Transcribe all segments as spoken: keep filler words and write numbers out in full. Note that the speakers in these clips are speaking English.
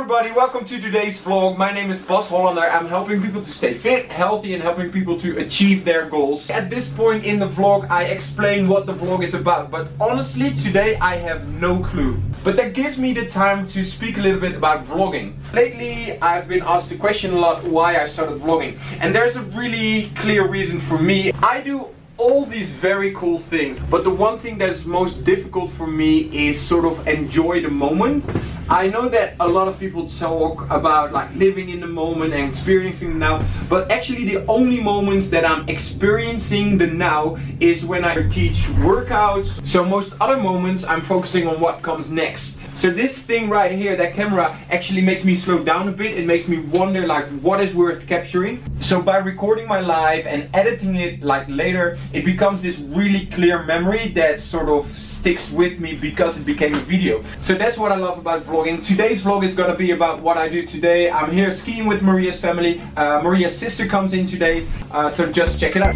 everybody, welcome to today's vlog. My name is Bas Hollander. I'm helping people to stay fit, healthy and helping people to achieve their goals. At this point in the vlog I explain what the vlog is about, but honestly today I have no clue. But that gives me the time to speak a little bit about vlogging. Lately I've been asked the question a lot why I started vlogging, and there's a really clear reason for me. I do all these very cool things, but the one thing that is most difficult for me is sort of enjoy the moment. I know that a lot of people talk about like living in the moment and experiencing the now, but actually the only moments that I'm experiencing the now is when I teach workouts. So most other moments I'm focusing on what comes next. So this thing right here, that camera, actually makes me slow down a bit. It makes me wonder like what is worth capturing. So by recording my life and editing it like later, it becomes this really clear memory that sort of sticks with me because it became a video. So that's what I love about vlogging. Today's vlog is gonna be about what I do today. I'm here skiing with Maria's family. Uh, Maria's sister comes in today, uh, so just check it out.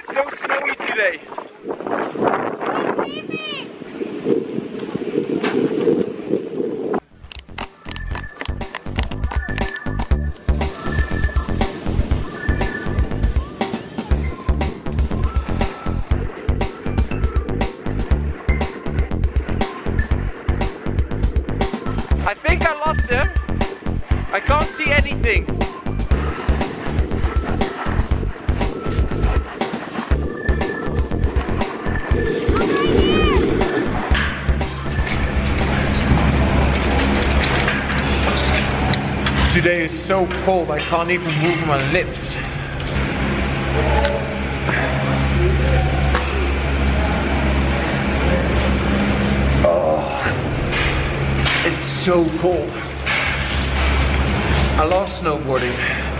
It's so snowy today. I think I lost them. I can't see anything. Today is so cold, I can't even move my lips. So cold. I love snowboarding.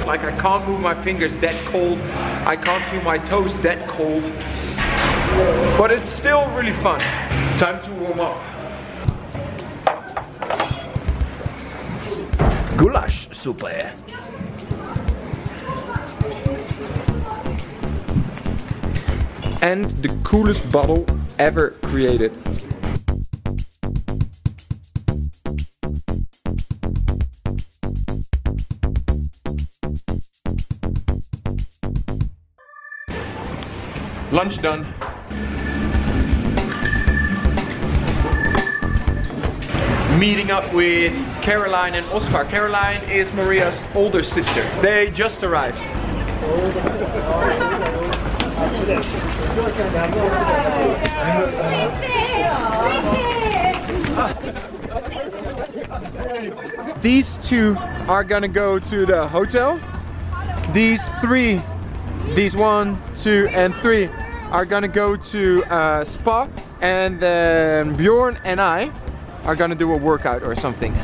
Like I can't move my fingers, that cold. I can't feel my toes, that cold. But it's still really fun. Time to warm up. Goulash super. And the coolest bottle ever created. Lunch done. Meeting up with Caroline and Oscar. Caroline is Maria's older sister. They just arrived. These two are gonna go to the hotel. These three, these one, two and three are gonna go to uh, spa, and then Bjorn and I are gonna do a workout or something.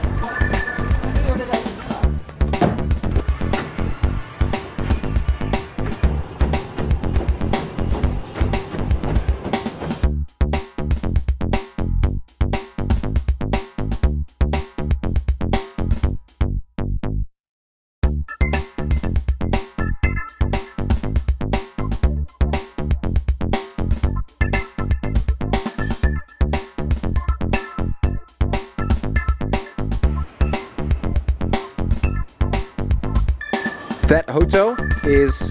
That hotel is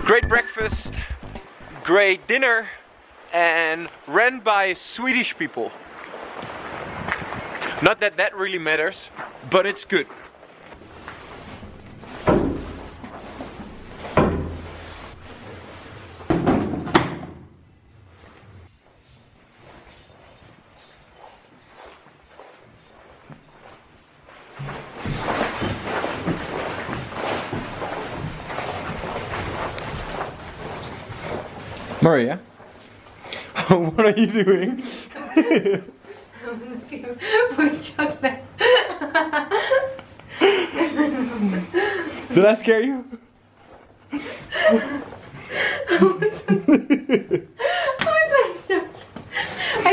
great breakfast, great dinner, and run by Swedish people. Not that that really matters, but it's good. Maria, what are you doing? I'm looking for chocolate. Did I scare you? I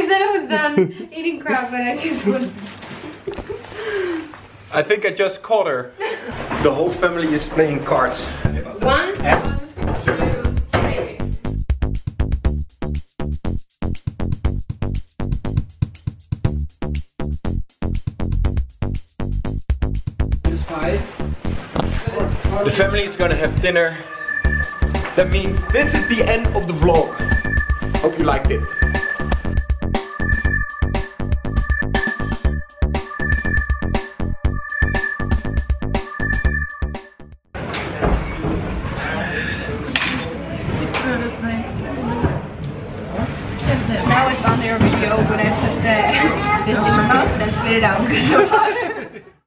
said I was done eating crap, but I just wouldn't. I think I just caught her. The whole family is playing cards. One, yeah. Two, three. Just five. The family is gonna have dinner. That means this is the end of the vlog. Hope you liked it. Now it's on their video, but I put the this in the mouth and then spit it out.